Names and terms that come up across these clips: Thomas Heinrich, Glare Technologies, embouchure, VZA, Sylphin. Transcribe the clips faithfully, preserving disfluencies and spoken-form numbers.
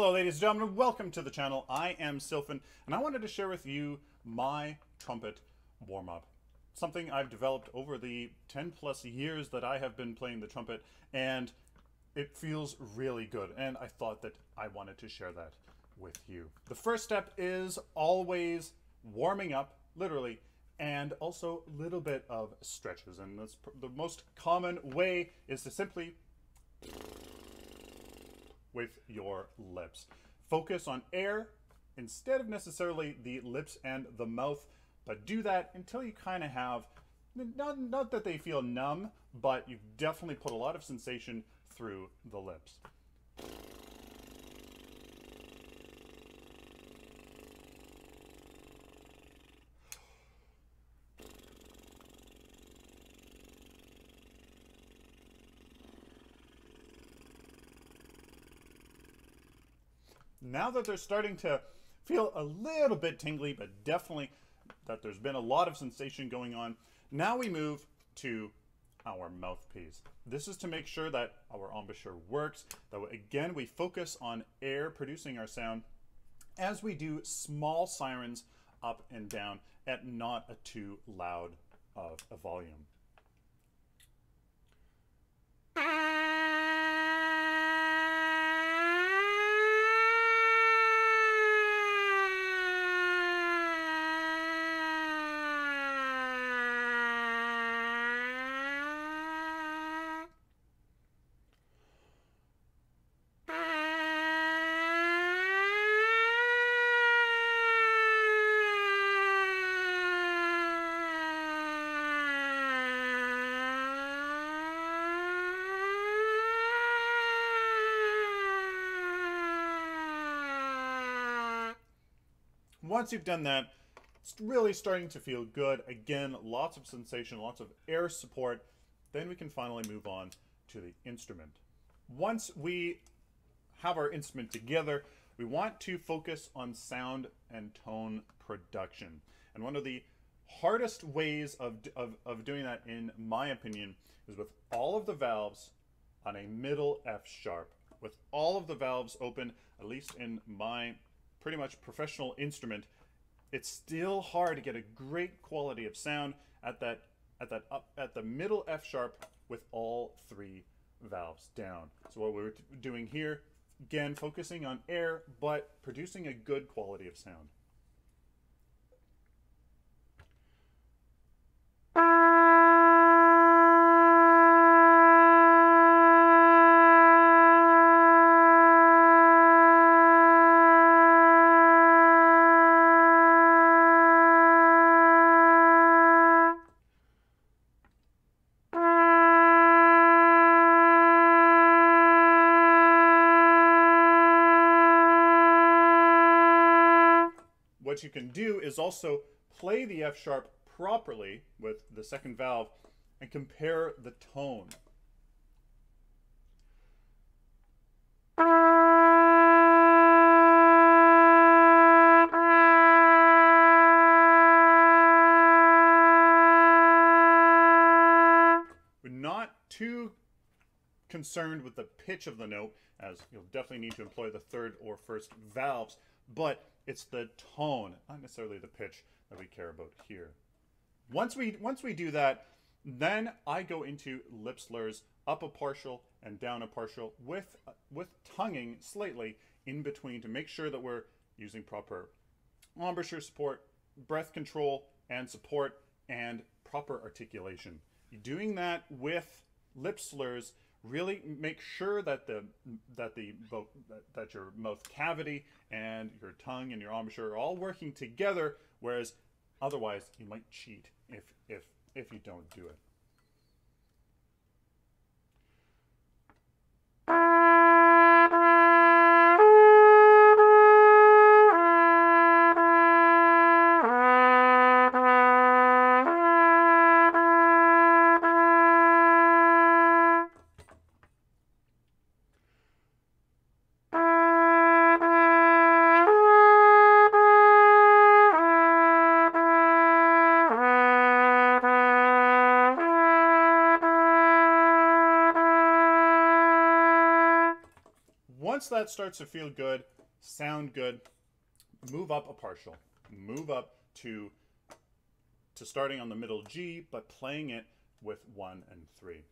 Hello ladies and gentlemen, welcome to the channel. I am Sylphin and I wanted to share with you my trumpet warm-up. Something I've developed over the ten plus years that I have been playing the trumpet, and it feels really good, and I thought that I wanted to share that with you. The first step is always warming up, literally, and also a little bit of stretches, and that's the most common way is to simply with your lips. Focus on air instead of necessarily the lips and the mouth, but do that until you kind of have, not, not that they feel numb, but you've definitely put a lot of sensation through the lips. Now that they're starting to feel a little bit tingly, but definitely that there's been a lot of sensation going on, now we move to our mouthpiece. This is to make sure that our embouchure works, that again we focus on air producing our sound as we do small sirens up and down at not a too loud of a volume. Once you've done that, it's really starting to feel good. Again, lots of sensation, lots of air support. Then we can finally move on to the instrument. Once we have our instrument together, we want to focus on sound and tone production. And one of the hardest ways of, of, of doing that, in my opinion, is with all of the valves on a middle F sharp. With all of the valves open, at least in my pretty much professional instrument, it's still hard to get a great quality of sound at that at that up at the middle F sharp with all three valves down. So what we're doing here, again, focusing on air but producing a good quality of sound. What you can do is also play the F sharp properly with the second valve and compare the tone. We're not too concerned with the pitch of the note, as you'll definitely need to employ the third or first valves, but it's the tone, not necessarily the pitch, that we care about here. Once we, once we do that, then I go into lip slurs, up a partial and down a partial, with, with tonguing slightly in between to make sure that we're using proper embouchure support, breath control and support, and proper articulation. Doing that with lip slurs, really make sure that the that the that your mouth cavity and your tongue and your embouchure are all working together, whereas otherwise you might cheat if if if you don't do it. once that starts to feel good, sound good, move up a partial. Move up to, to starting on the middle G, but playing it with one and three.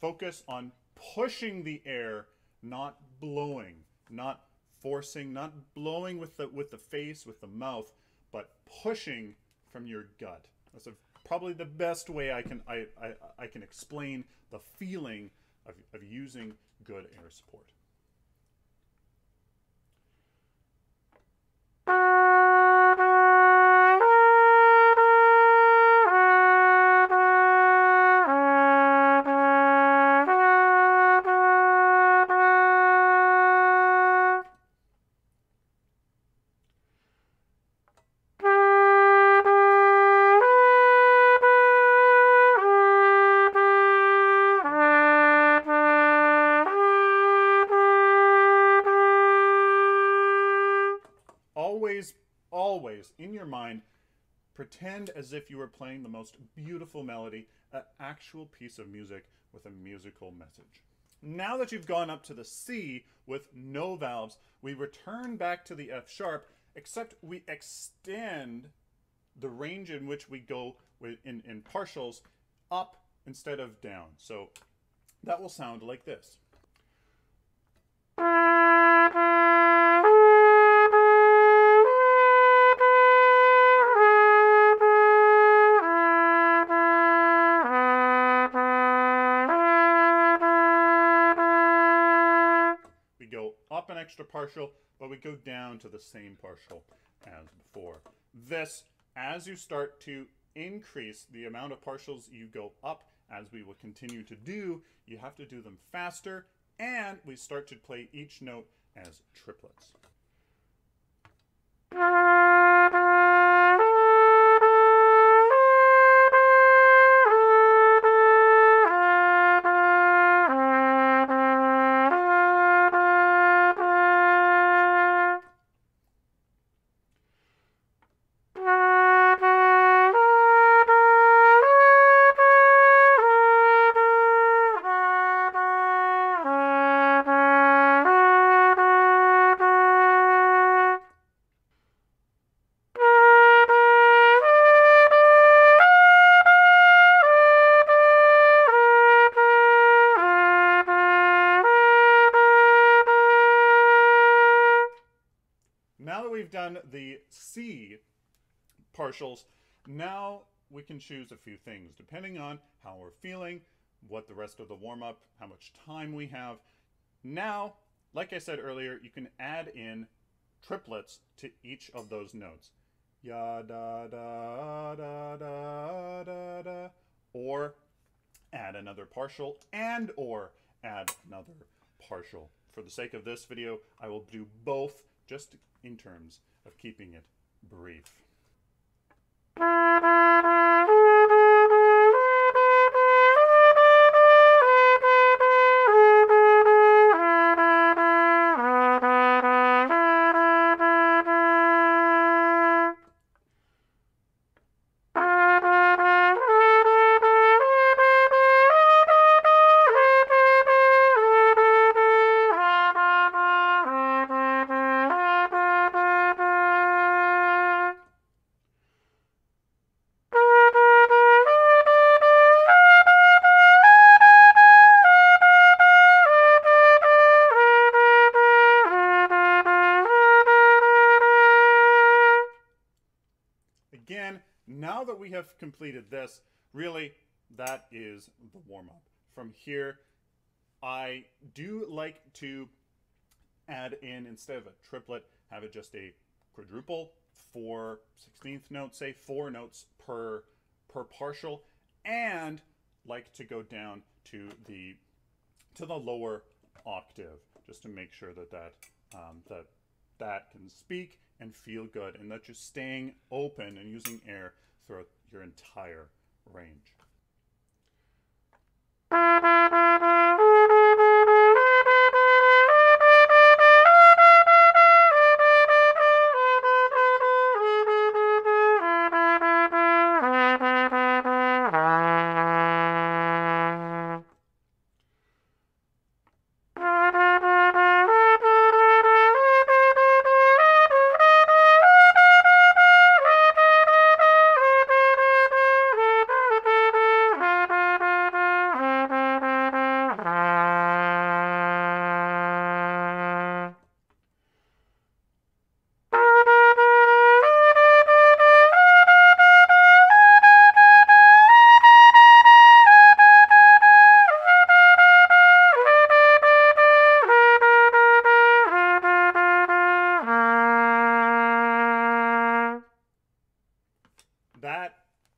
Focus on pushing the air, not blowing, not forcing, not blowing with the, with the face, with the mouth, but pushing from your gut. That's a, probably the best way I can, I, I, I can explain the feeling of, of using good air support. Always, in your mind, pretend as if you were playing the most beautiful melody, an actual piece of music with a musical message. Now that you've gone up to the C with no valves, we return back to the F sharp, except we extend the range in which we go in, in partials up instead of down. So that will sound like this. An extra partial, but we go down to the same partial as before. This, as you start to increase the amount of partials you go up, as we will continue to do, you have to do them faster, and we start to play each note as triplets. Now that we've done the C partials, now we can choose a few things depending on how we're feeling, what the rest of the warm-up, how much time we have. Now, like I said earlier, you can add in triplets to each of those notes. Ya da da da da da da, or add another partial, and or add another partial. For the sake of this video, I will do both, just in terms of keeping it brief. Again, now that we have completed this, really, that is the warm-up. From here, I do like to add in, instead of a triplet, have it just a quadruple, four sixteenth notes, say four notes per, per partial, and like to go down to the, to the lower octave, just to make sure that that, um, that, that can speak and feel good, and that you're staying open and using air throughout your entire range.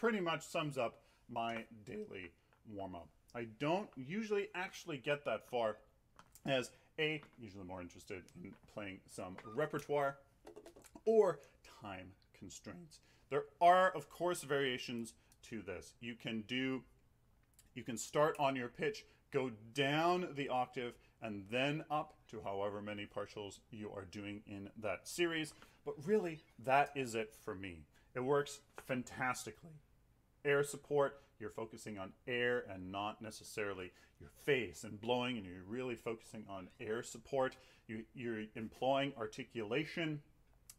pretty much sums up my daily warm-up. I don't usually actually get that far, as A, usually more interested in playing some repertoire or time constraints. There are, of course, variations to this. You can do, you can start on your pitch, go down the octave, and then up to however many partials you are doing in that series. But really, that is it for me. It works fantastically. Air support, you're focusing on air and not necessarily your face and blowing, and you're really focusing on air support. You, you're employing articulation.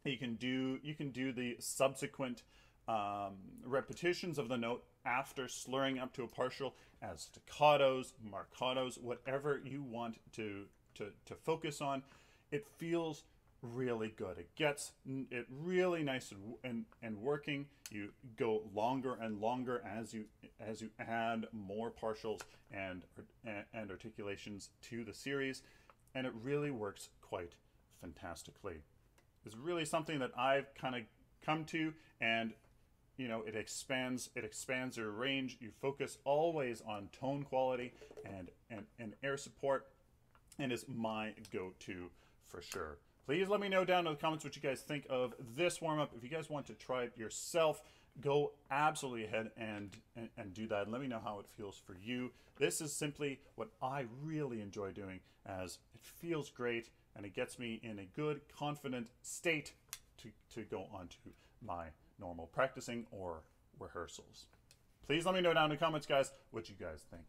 You can do, you can do the subsequent um, repetitions of the note after slurring up to a partial as staccatos, marcatos, whatever you want to, to, to focus on. It feels really good. It gets it really nice and, and and working. You go longer and longer as you as you add more partials and and articulations to the series, and it really works quite fantastically. It's really something that I've kind of come to, and you know, it expands it expands your range. You focus always on tone quality and and, and air support, and is my go-to for sure. Please let me know down in the comments what you guys think of this warm-up. If you guys want to try it yourself, go absolutely ahead and, and, and do that. And let me know how it feels for you. This is simply what I really enjoy doing, as it feels great and it gets me in a good, confident state to, to go on to my normal practicing or rehearsals. Please let me know down in the comments, guys, what you guys think.